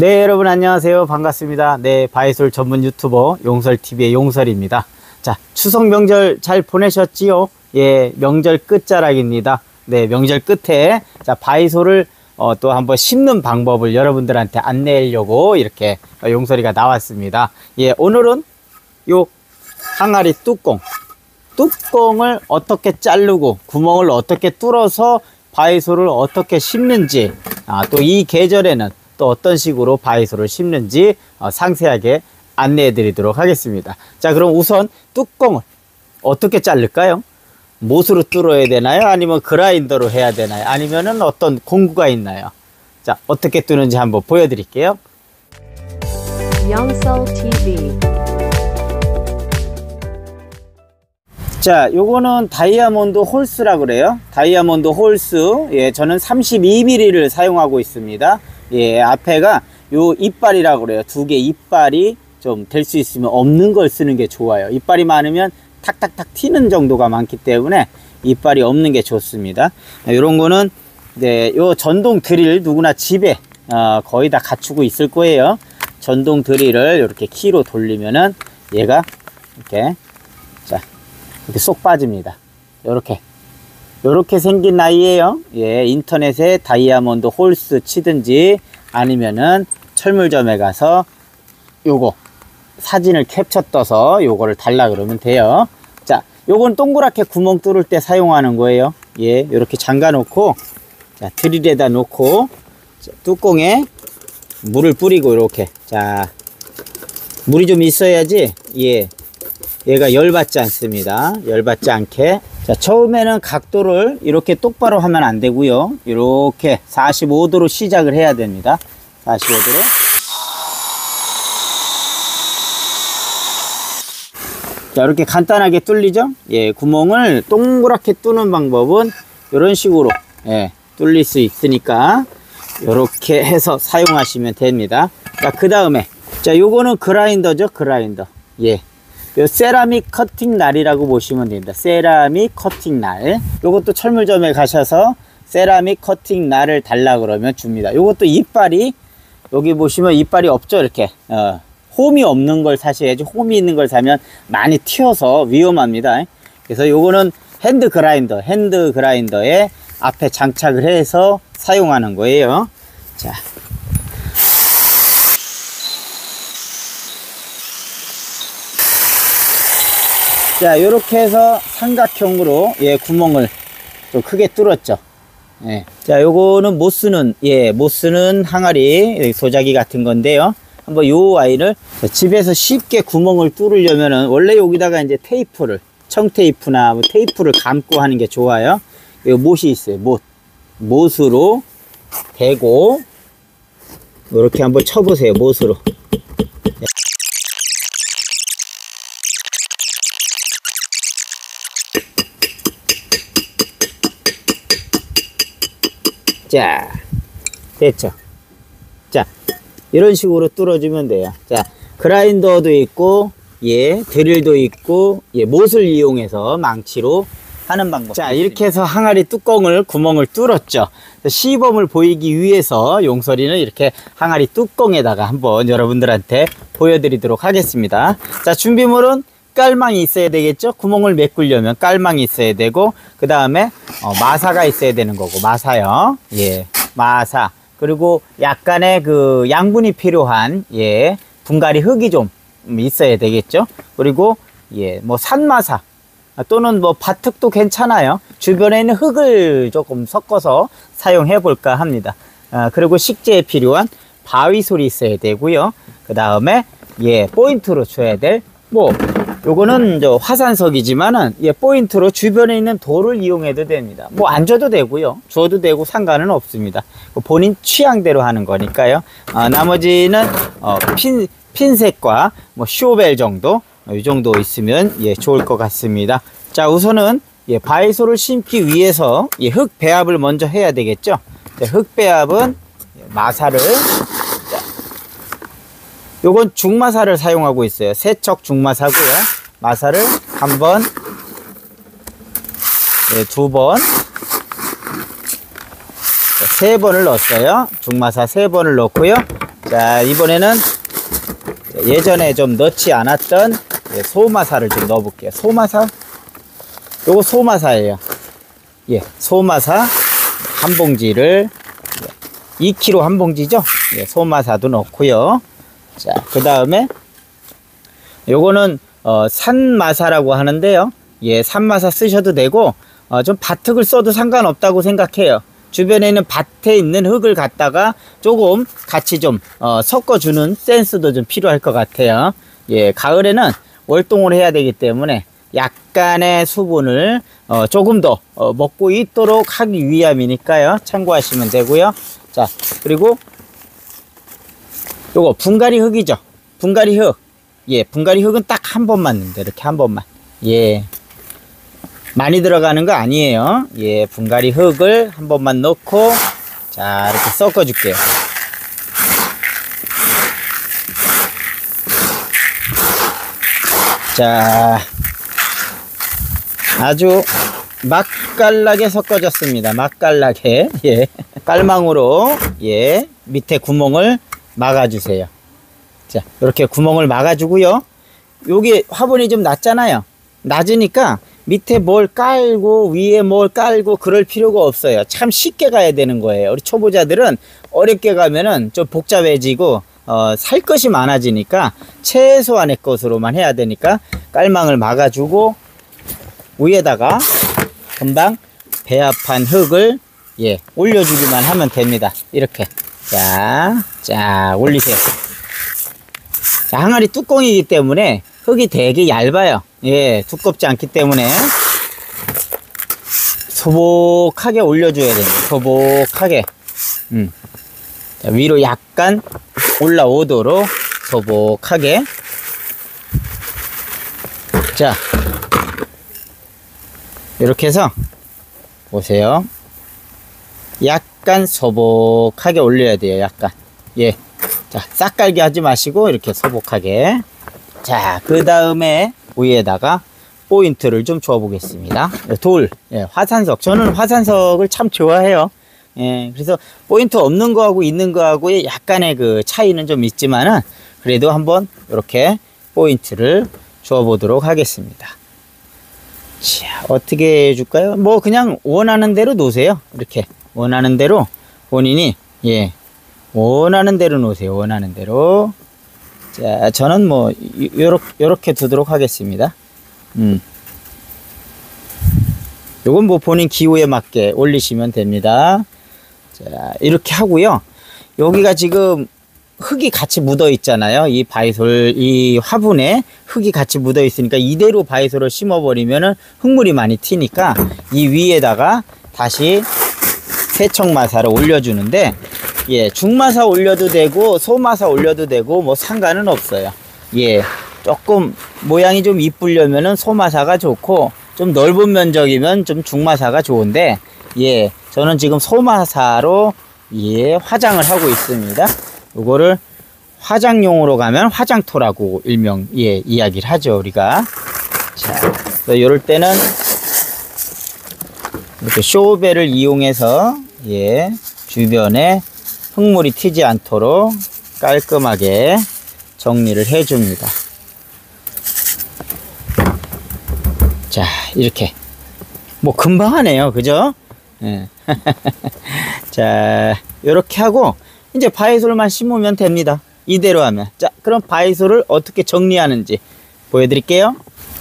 네, 여러분 안녕하세요. 반갑습니다. 네, 바이솔 전문 유튜버 용설TV의 용설입니다. 자, 추석 명절 잘 보내셨지요? 예, 명절 끝자락입니다. 네, 명절 끝에 자, 바이솔을 또 한번 심는 방법을 여러분들한테 안내하려고 이렇게 용설이가 나왔습니다. 예, 오늘은 요 항아리 뚜껑을 어떻게 자르고 구멍을 어떻게 뚫어서 바이솔을 어떻게 심는지, 또 이 계절에는 또 어떤 식으로 바이솔을 심는지 상세하게 안내해 드리도록 하겠습니다. 자, 그럼 우선 뚜껑을 어떻게 자를까요? 못으로 뚫어야 되나요? 아니면 그라인더로 해야 되나요? 아니면은 어떤 공구가 있나요? 자, 어떻게 뚫는지 한번 보여드릴게요. 용설TV. 자, 요거는 다이아몬드 홀스라고 그래요. 다이아몬드 홀스. 예, 저는 32mm를 사용하고 있습니다. 예, 앞에가 요 이빨이라고 그래요. 두 개 이빨이 좀 될 수 있으면 없는 걸 쓰는 게 좋아요. 이빨이 많으면 탁탁탁 튀는 정도가 많기 때문에 이빨이 없는 게 좋습니다. 요런 거는 네, 요 전동 드릴 누구나 집에 거의 다 갖추고 있을 거예요. 전동 드릴을 이렇게 키로 돌리면은 얘가 이렇게 자, 이렇게 쏙 빠집니다. 요렇게 생긴 아이예요. 예, 인터넷에 다이아몬드 홀스 치든지 아니면은 철물점에 가서 요거 사진을 캡처 떠서 요거를 달라 그러면 돼요. 자, 요건 동그랗게 구멍 뚫을 때 사용하는 거예요. 예, 요렇게 잠가 놓고, 자, 드릴에다 놓고, 자, 뚜껑에 물을 뿌리고 요렇게. 자, 물이 좀 있어야지. 예, 얘가 열받지 않습니다. 열받지 않게. 자, 처음에는 각도를 이렇게 똑바로 하면 안 되고요. 이렇게 45도로 시작을 해야 됩니다. 45도로. 자, 이렇게 간단하게 뚫리죠? 예, 구멍을 동그랗게 뚫는 방법은 이런 식으로, 예, 뚫릴 수 있으니까 이렇게 해서 사용하시면 됩니다. 자, 그 다음에, 자, 요거는 그라인더죠? 그라인더. 예. 요 세라믹 커팅 날이라고 보시면 됩니다. 세라믹 커팅 날. 요것도 철물점에 가셔서 세라믹 커팅 날을 달라 그러면 줍니다. 요것도 이빨이, 여기 보시면 이빨이 없죠? 이렇게. 홈이 없는 걸 사셔야지. 홈이 있는 걸 사면 많이 튀어서 위험합니다. 그래서 요거는 핸드 그라인더에 앞에 장착을 해서 사용하는 거예요. 자. 자, 요렇게 해서 삼각형으로, 예, 구멍을 좀 크게 뚫었죠. 예. 자, 요거는 못 쓰는 항아리 도자기 같은 건데요. 한번 요 아이를 집에서 쉽게 구멍을 뚫으려면은 원래 여기다가 이제 테이프를, 청테이프나 뭐 테이프를 감고 하는 게 좋아요. 요 못이 있어요. 못으로 대고, 요렇게 한번 쳐보세요. 못으로. 자, 됐죠. 자, 이런 식으로 뚫어주면 돼요. 자, 그라인더도 있고, 예, 드릴도 있고, 예, 못을 이용해서 망치로 하는 방법. 자, 이렇게 해서 항아리 뚜껑을, 구멍을 뚫었죠. 시범을 보이기 위해서 용설이는 이렇게 항아리 뚜껑에다가 한번 여러분들한테 보여드리도록 하겠습니다. 자, 준비물은 깔망이 있어야 되겠죠. 구멍을 메꾸려면 깔망이 있어야 되고, 그 다음에 마사가 있어야 되는 거고, 마사요. 예, 마사. 그리고 약간의 그 양분이 필요한, 예, 분갈이 흙이 좀 있어야 되겠죠. 그리고 예, 뭐 산마사 또는 뭐 밭흙도 괜찮아요. 주변에 있는 흙을 조금 섞어서 사용해 볼까 합니다. 그리고 식재에 필요한 바위솔이 있어야 되고요. 그 다음에 예, 포인트로 줘야 될 뭐 요거는 저 화산석이지만은, 예, 포인트로 주변에 있는 돌을 이용해도 됩니다. 뭐 안 줘도 되고요. 줘도 되고 상관은 없습니다. 본인 취향대로 하는 거니까요. 나머지는 핀셋과 뭐 쇼벨 정도, 이 정도 있으면 예, 좋을 것 같습니다. 자, 우선은 예, 바이솔을 심기 위해서 예, 흙 배합을 먼저 해야 되겠죠. 자, 흙 배합은 마사를, 요건 중마사를 사용하고 있어요. 세척 중마사고요. 마사를 한 번, 네, 두 번, 세 번을 넣었어요. 중마사 세 번을 넣고요. 자, 이번에는 예전에 좀 넣지 않았던 소마사를 좀 넣어 볼게요. 소마사, 요거 소마사예요. 예, 소마사 한 봉지를, 2kg 한 봉지죠. 예, 소마사도 넣고요. 자, 그 다음에 요거는 산마사라고 하는데요. 예, 산마사 쓰셔도 되고, 좀 밭흙을 써도 상관없다고 생각해요. 주변에 있는 밭에 있는 흙을 갖다가 조금 같이 좀 섞어주는 센스도 좀 필요할 것 같아요. 예, 가을에는 월동을 해야 되기 때문에 약간의 수분을 조금 더 먹고 있도록 하기 위함이니까요. 참고하시면 되고요. 자, 그리고 요거 분갈이 흙이죠. 분갈이 흙. 예, 분갈이 흙은 딱 한 번 맞는데, 이렇게 한 번만. 예, 많이 들어가는 거 아니에요. 예, 분갈이 흙을 한 번만 넣고, 자, 이렇게 섞어 줄게요. 자, 아주 맛깔나게 섞어졌습니다. 맛깔나게. 예, 깔망으로, 예, 밑에 구멍을 막아주세요. 자, 이렇게 구멍을 막아주고요. 요게 화분이 좀 낮잖아요. 낮으니까 밑에 뭘 깔고 위에 뭘 깔고 그럴 필요가 없어요. 참 쉽게 가야 되는 거예요. 우리 초보자들은 어렵게 가면은 좀 복잡해지고 살 것이 많아지니까 최소한의 것으로만 해야 되니까 깔망을 막아주고 위에다가 금방 배합한 흙을, 예, 올려주기만 하면 됩니다. 이렇게. 자, 자, 올리세요. 자, 항아리 뚜껑이기 때문에 흙이 되게 얇아요. 예, 두껍지 않기 때문에 소복하게 올려줘야 됩니다. 소복하게. 자, 위로 약간 올라오도록 소복하게. 자, 이렇게 해서 보세요. 약간 소복하게 올려야 돼요. 약간. 예. 자, 싹 깔게 하지 마시고 이렇게 소복하게. 자, 그 다음에 위에다가 포인트를 좀 줘 보겠습니다. 돌, 예, 화산석. 저는 화산석을 참 좋아해요. 예, 그래서 포인트 없는 거하고 있는 거하고의 약간의 그 차이는 좀 있지만은 그래도 한번 이렇게 포인트를 줘 보도록 하겠습니다. 자, 어떻게 해줄까요? 뭐 그냥 원하는 대로 놓으세요. 이렇게 원하는 대로 본인이, 예, 원하는 대로 놓으세요. 원하는 대로. 자, 저는 뭐 요렇게 두도록 하겠습니다. 요건 뭐 본인 기호에 맞게 올리시면 됩니다. 자, 이렇게 하고요. 여기가 지금 흙이 같이 묻어 있잖아요. 이 바이솔, 이 화분에 흙이 같이 묻어 있으니까 이대로 바이솔을 심어 버리면은 흙물이 많이 튀니까 이 위에다가 다시 세척마사를 올려주는데, 예, 중마사 올려도 되고 소마사 올려도 되고 뭐 상관은 없어요. 예, 조금 모양이 좀 이쁘려면은 소마사가 좋고 좀 넓은 면적이면 좀 중마사가 좋은데, 예, 저는 지금 소마사로, 예, 화장을 하고 있습니다. 요거를 화장용으로 가면 화장토라고 일명, 예, 이야기를 하죠, 우리가. 자, 요럴 때는 이렇게 쇼벨을 이용해서, 예, 주변에 흙물이 튀지 않도록 깔끔하게 정리를 해줍니다. 자, 이렇게. 뭐 금방 하네요, 그죠? 예. 자, 요렇게 하고 이제 바이솔만 심으면 됩니다. 이대로 하면. 자, 그럼 바이솔을 어떻게 정리하는지 보여드릴게요.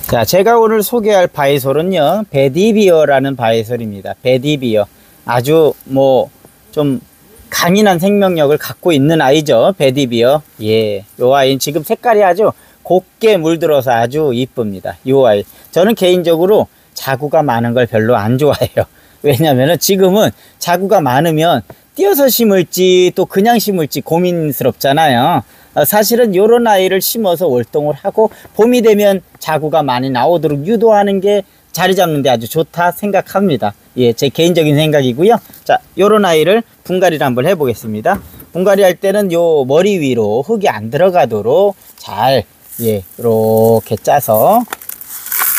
자, 제가 오늘 소개할 바이솔은요, 베디비어라는 바이솔입니다. 베디비어. 아주 뭐 좀 강인한 생명력을 갖고 있는 아이죠, 베디비어. 예, 요 아이는 지금 색깔이 아주 곱게 물들어서 아주 이쁩니다. 요 아이. 저는 개인적으로 자구가 많은 걸 별로 안 좋아해요. 왜냐면은 지금은 자구가 많으면 띄어서 심을지 또 그냥 심을지 고민스럽잖아요. 사실은 요런 아이를 심어서 월동을 하고 봄이 되면 자구가 많이 나오도록 유도하는 게 자리 잡는데 아주 좋다 생각합니다. 예, 제 개인적인 생각이고요. 자, 요런 아이를 분갈이를 한번 해보겠습니다. 분갈이 할 때는 요 머리 위로 흙이 안 들어가도록 잘, 예, 요렇게 짜서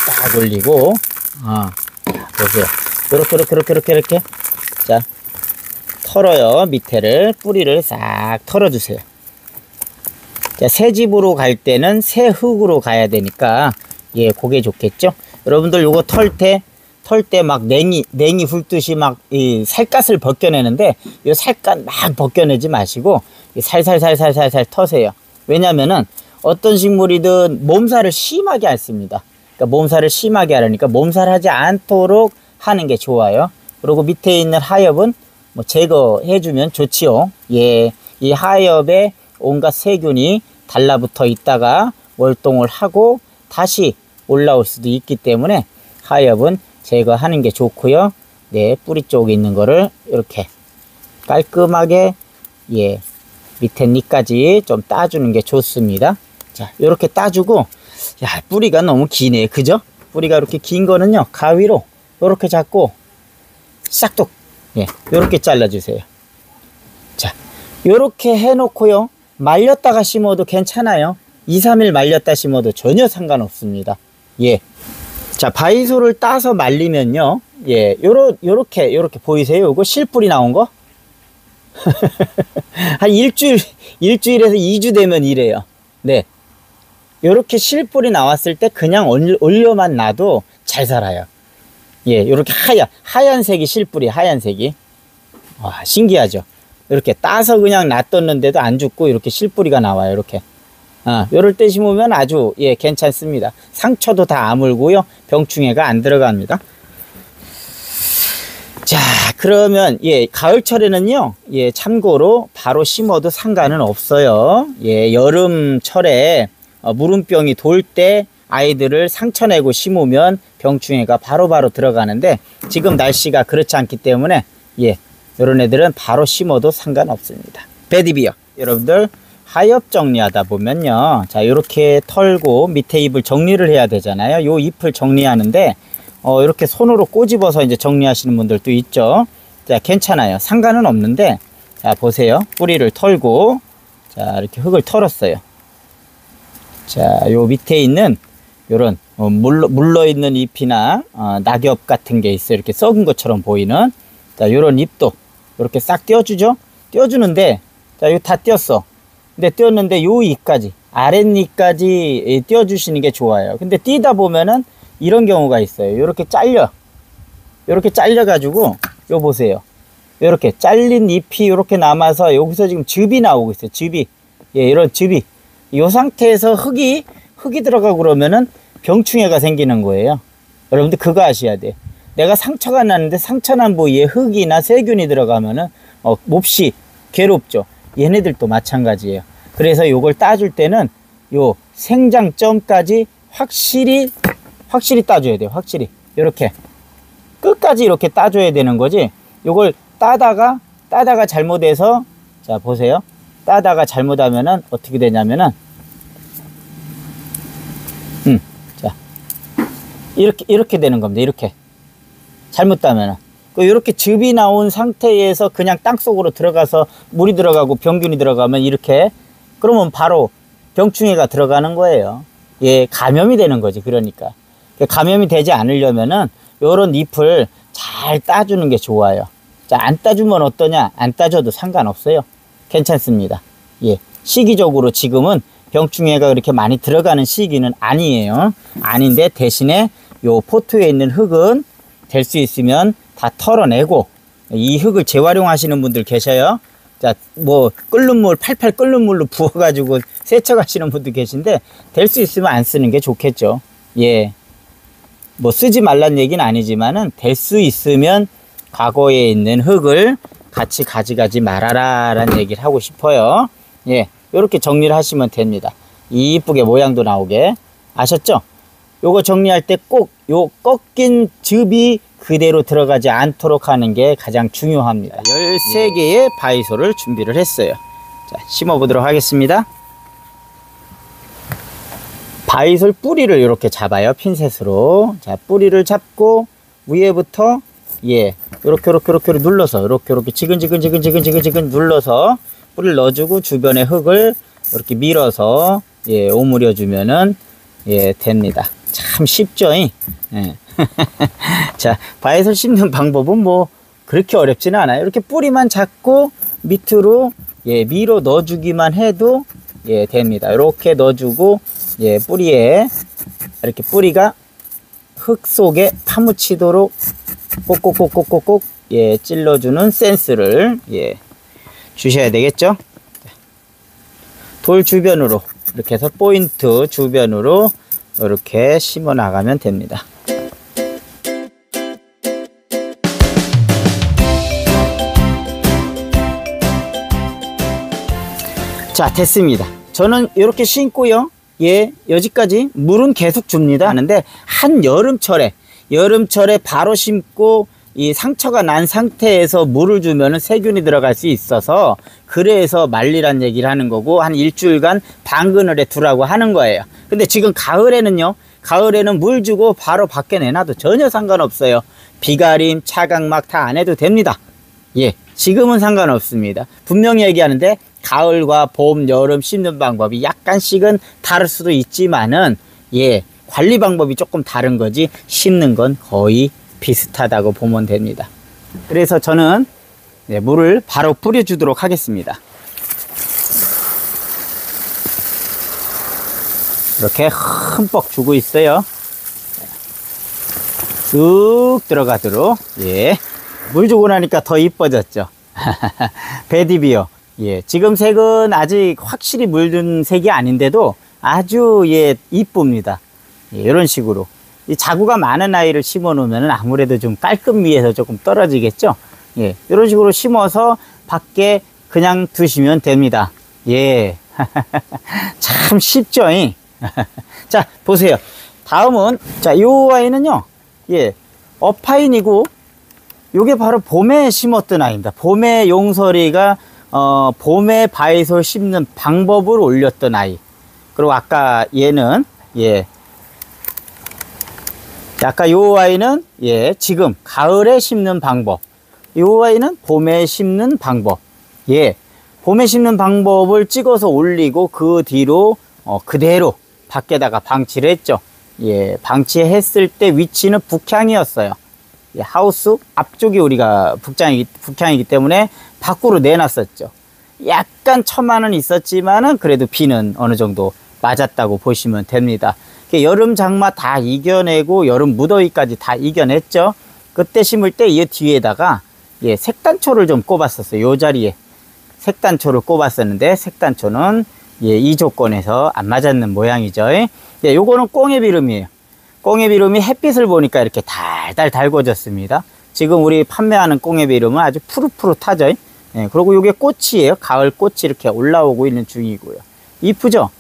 딱 올리고, 보세요. 요렇게. 자, 털어요. 밑에를, 뿌리를 싹 털어주세요. 자, 새 집으로 갈 때는 새 흙으로 가야 되니까, 예, 그게 좋겠죠. 여러분들 요거 털 때 막 냉이 훑듯이 막 이 살갗을 벗겨내는데, 요 살갗 막 벗겨내지 마시고 살살살살살살 터세요. 왜냐면은 어떤 식물이든 몸살을 심하게 앓습니다. 그러니까 몸살을 심하게 앓으니까 몸살하지 않도록 하는 게 좋아요. 그리고 밑에 있는 하엽은 뭐 제거해주면 좋지요. 예, 이 하엽에 온갖 세균이 달라붙어 있다가 월동을 하고 다시 올라올 수도 있기 때문에 하엽은 제거하는 게 좋고요. 네, 뿌리 쪽에 있는 거를 이렇게 깔끔하게, 예, 밑에 니까지 좀 따주는 게 좋습니다. 자, 이렇게 따주고, 야, 뿌리가 너무 기네, 그죠? 뿌리가 이렇게 긴 거는요, 가위로 이렇게 잡고 싹둑, 예, 요렇게 잘라주세요. 자, 요렇게 해놓고요, 말렸다가 심어도 괜찮아요. 2-3일 말렸다 심어도 전혀 상관없습니다. 예. 자, 바이솔을 따서 말리면요, 예, 요렇게 보이세요? 요거 실뿌리 나온 거? 한 일주일에서 2주 되면 이래요. 네. 요렇게 실뿌리 나왔을 때 그냥 올려만 놔도 잘 살아요. 예, 요렇게 하얀색이 실뿌리, 하얀색이. 와, 신기하죠? 이렇게 따서 그냥 놔뒀는데도 안 죽고 이렇게 실뿌리가 나와요, 이렇게. 아, 요럴 때 심으면 아주, 예, 괜찮습니다. 상처도 다 아물고요, 병충해가 안 들어갑니다. 자, 그러면, 예, 가을철에는요, 예, 참고로 바로 심어도 상관은 없어요. 예, 여름철에 무름병이 돌 때 아이들을 상처내고 심으면 병충해가 바로바로 들어가는데, 지금 날씨가 그렇지 않기 때문에, 예, 요런 애들은 바로 심어도 상관없습니다. 베디비어 여러분들 하엽 정리하다 보면요, 자, 요렇게 털고 밑에 잎을 정리를 해야 되잖아요. 요 잎을 정리하는데 이렇게 손으로 꼬집어서 이제 정리하시는 분들도 있죠. 자, 괜찮아요. 상관은 없는데, 자, 보세요. 뿌리를 털고, 자, 이렇게 흙을 털었어요. 자, 요 밑에 있는 요런 물러있는 잎이나 낙엽 같은 게 있어요. 이렇게 썩은 것처럼 보이는. 자, 요런 잎도 이렇게 싹 떼어주죠. 떼어주는데, 자, 요 다 떼었어. 근데 떼었는데 요 잎까지, 아랫잎까지 떼어주시는 게 좋아요. 근데 띄다 보면은 이런 경우가 있어요. 요렇게 잘려. 요렇게 잘려가지고, 요 보세요. 요렇게 잘린 잎이 요렇게 남아서 여기서 지금 즙이 나오고 있어요. 즙이. 예, 이런 즙이. 요 상태에서 흙이 들어가고 그러면은 병충해가 생기는 거예요. 여러분들 그거 아셔야 돼요. 내가 상처가 났는데 상처 난 부위에 흙이나 세균이 들어가면은 몹시 괴롭죠. 얘네들도 마찬가지예요. 그래서 요걸 따줄 때는 요 생장점까지 확실히 따줘야 돼요. 확실히. 요렇게. 끝까지 이렇게 따줘야 되는 거지. 요걸 따다가 잘못해서, 자, 보세요. 따다가 잘못하면은 어떻게 되냐면은, 자, 이렇게 되는 겁니다. 이렇게. 잘못 따면은. 요렇게 즙이 나온 상태에서 그냥 땅속으로 들어가서 물이 들어가고 병균이 들어가면 이렇게, 그러면 바로 병충해가 들어가는 거예요. 예, 감염이 되는 거지. 그러니까. 감염이 되지 않으려면은 요런 잎을 잘 따주는 게 좋아요. 자, 안 따주면 어떠냐? 안 따줘도 상관없어요. 괜찮습니다. 예, 시기적으로 지금은 병충해가 그렇게 많이 들어가는 시기는 아니에요. 아닌데 대신에 요 포트에 있는 흙은 될 수 있으면 다 털어내고, 이 흙을 재활용하시는 분들 계셔요. 자, 뭐 끓는 물, 팔팔 끓는 물로 부어가지고 세척하시는 분들 계신데, 될 수 있으면 안 쓰는 게 좋겠죠. 예, 뭐 쓰지 말란 얘기는 아니지만은 될 수 있으면 과거에 있는 흙을 같이 가져가지 말아라 라는 얘기를 하고 싶어요. 예, 요렇게 정리를 하시면 됩니다. 이쁘게 모양도 나오게. 아셨죠? 요거 정리할 때 꼭 요 꺾인 즙이 그대로 들어가지 않도록 하는 게 가장 중요합니다. 13개의 바이솔을 준비를 했어요. 자, 심어 보도록 하겠습니다. 바이솔 뿌리를 이렇게 잡아요. 핀셋으로. 자, 뿌리를 잡고 위에부터, 예, 요렇게 눌러서 요렇게 지근지근 눌러서 뿌리를 넣어주고 주변에 흙을 이렇게 밀어서, 예, 오므려 주면은, 예, 됩니다. 참 쉽죠? 예. 자, 바이솔 심는 방법은 뭐 그렇게 어렵지는 않아요. 이렇게 뿌리만 잡고 밑으로, 예, 밀어 넣어주기만 해도 예, 됩니다. 이렇게 넣어주고, 예, 뿌리에, 이렇게 뿌리가 흙 속에 파묻히도록 꼭꼭꼭꼭꼭, 예, 찔러주는 센스를, 예, 주셔야 되겠죠? 돌 주변으로, 이렇게 해서 포인트 주변으로 이렇게 심어 나가면 됩니다. 자, 됐습니다. 저는 이렇게 심고요. 예, 여기까지 물은 계속 줍니다. 하는데 한 여름철에 바로 심고 이 상처가 난 상태에서 물을 주면은 세균이 들어갈 수 있어서 그래서 말리란 얘기를 하는 거고 한 일주일간 방 그늘에 두라고 하는 거예요. 근데 지금 가을에는요. 가을에는 물 주고 바로 밖에 내놔도 전혀 상관없어요. 비가림, 차각막 다 안 해도 됩니다. 예, 지금은 상관없습니다. 분명히 얘기하는데 가을과 봄, 여름 심는 방법이 약간씩은 다를 수도 있지만은 예, 관리 방법이 조금 다른 거지 심는 건 거의 비슷하다고 보면 됩니다. 그래서 저는 네, 물을 바로 뿌려 주도록 하겠습니다. 이렇게 흠뻑 주고 있어요. 쑥 들어가도록. 예, 물 주고 나니까 더 이뻐졌죠. 베디비어. 예, 지금 색은 아직 확실히 물든 색이 아닌데도 아주 예, 이쁩니다. 예, 이런 식으로. 이 자구가 많은 아이를 심어 놓으면 아무래도 좀 깔끔 위에서 조금 떨어지겠죠? 예, 이런 식으로 심어서 밖에 그냥 두시면 됩니다. 예. 참 쉽죠? 자, 보세요. 다음은, 자, 요 아이는요, 예, 어파인이고, 요게 바로 봄에 심었던 아이입니다. 봄에 용설이가, 봄에 바이솔 심는 방법을 올렸던 아이. 그리고 아까 얘는, 예, 아까 요 아이는 예 지금 가을에 심는 방법, 요 아이는 봄에 심는 방법, 예 봄에 심는 방법을 찍어서 올리고 그 뒤로 그대로 밖에다가 방치를 했죠. 예, 방치했을 때 위치는 북향이었어요. 예, 하우스 앞쪽이 우리가 북향이기 때문에 밖으로 내놨었죠. 약간 처마는 있었지만은 그래도 비는 어느 정도 맞았다고 보시면 됩니다. 여름 장마 다 이겨내고 여름 무더위까지 다 이겨냈죠. 그때 심을 때 이 뒤에다가 예, 색단초를 좀 꼽았었어요. 요 자리에 색단초를 꼽았었는데 색단초는 예, 이 조건에서 안 맞았는 모양이죠. 예, 요거는 꽁의 비름이에요. 꽁의 비름이 햇빛을 보니까 이렇게 달달 달궈졌습니다. 지금 우리 판매하는 꽁의 비름은 아주 푸릇푸릇하죠. 예, 그리고 요게 꽃이에요. 가을 꽃이 이렇게 올라오고 있는 중이고요. 이쁘죠?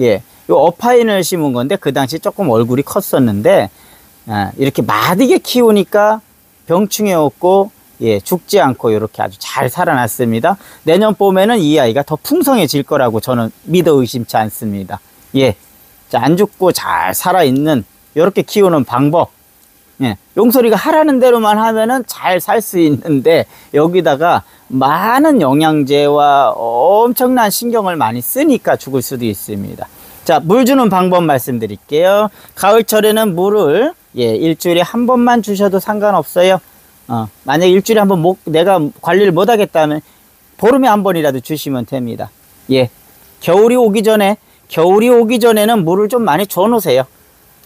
예. 요 어파인을 심은 건데 그 당시 조금 얼굴이 컸었는데 이렇게 마디게 키우니까 병충해 없고 예, 죽지 않고 이렇게 아주 잘 살아났습니다. 내년 봄에는 이 아이가 더 풍성해질 거라고 저는 믿어 의심치 않습니다. 예, 자, 안 죽고 잘 살아있는 이렇게 키우는 방법. 예, 용설이가 하라는 대로만 하면은 잘 살 수 있는데 여기다가 많은 영양제와 엄청난 신경을 많이 쓰니까 죽을 수도 있습니다. 자, 물 주는 방법 말씀드릴게요. 가을철에는 물을 예, 일주일에 한 번만 주셔도 상관없어요. 만약에 일주일에 한 번 내가 관리를 못 하겠다면 보름에 한 번이라도 주시면 됩니다. 예, 겨울이 오기 전에는 물을 좀 많이 줘 놓으세요.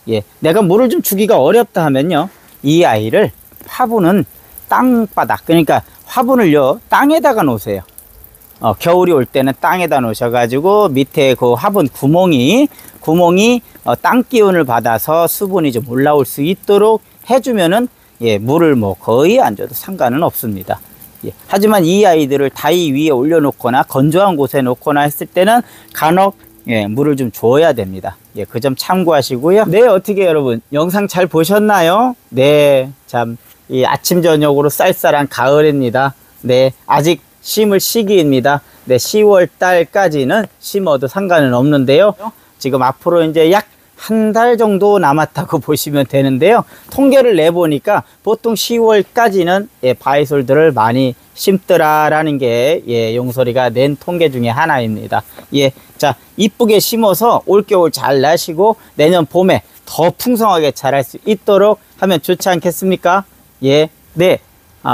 예, 내가 물을 좀 주기가 어렵다 하면요, 이 아이를 화분은 땅바닥, 그러니까 화분을요 땅에다가 놓으세요. 겨울이 올 때는 땅에다 놓으셔가지고 밑에 그 화분 구멍이 땅 기운을 받아서 수분이 좀 올라올 수 있도록 해주면은 예, 물을 뭐 거의 안 줘도 상관은 없습니다. 예, 하지만 이 아이들을 다이 위에 올려놓거나 건조한 곳에 놓거나 했을 때는 간혹 예, 물을 좀 줘야 됩니다. 예, 그 점 참고하시고요. 네, 어떻게 여러분 영상 잘 보셨나요? 네, 참 이 아침 저녁으로 쌀쌀한 가을입니다. 네, 아직 심을 시기입니다. 네, 10월 달까지는 심어도 상관은 없는데요. 지금 앞으로 이제 약 한 달 정도 남았다고 보시면 되는데요. 통계를 내보니까 보통 10월까지는 예, 바이솔들을 많이 심더라라는 게 예, 용설이가 낸 통계 중에 하나입니다. 예, 자, 이쁘게 심어서 올겨울 잘 나시고 내년 봄에 더 풍성하게 자랄 수 있도록 하면 좋지 않겠습니까? 예, 네.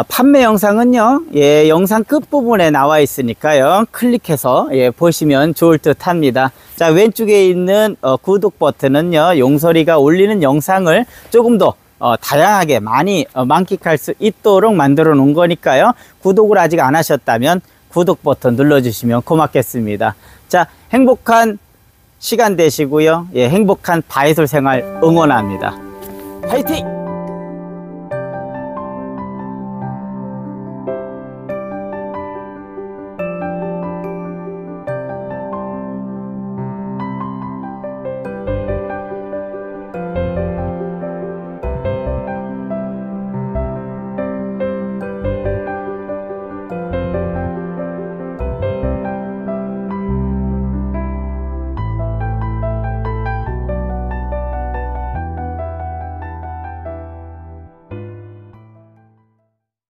판매 영상은요, 예, 영상 끝부분에 나와 있으니까요, 클릭해서, 예, 보시면 좋을 듯 합니다. 자, 왼쪽에 있는 구독 버튼은요, 용설이가 올리는 영상을 조금 더 다양하게 많이 만끽할 수 있도록 만들어 놓은 거니까요, 구독을 아직 안 하셨다면 구독 버튼 눌러주시면 고맙겠습니다. 자, 행복한 시간 되시고요, 예, 행복한 바이솔 생활 응원합니다. 화이팅!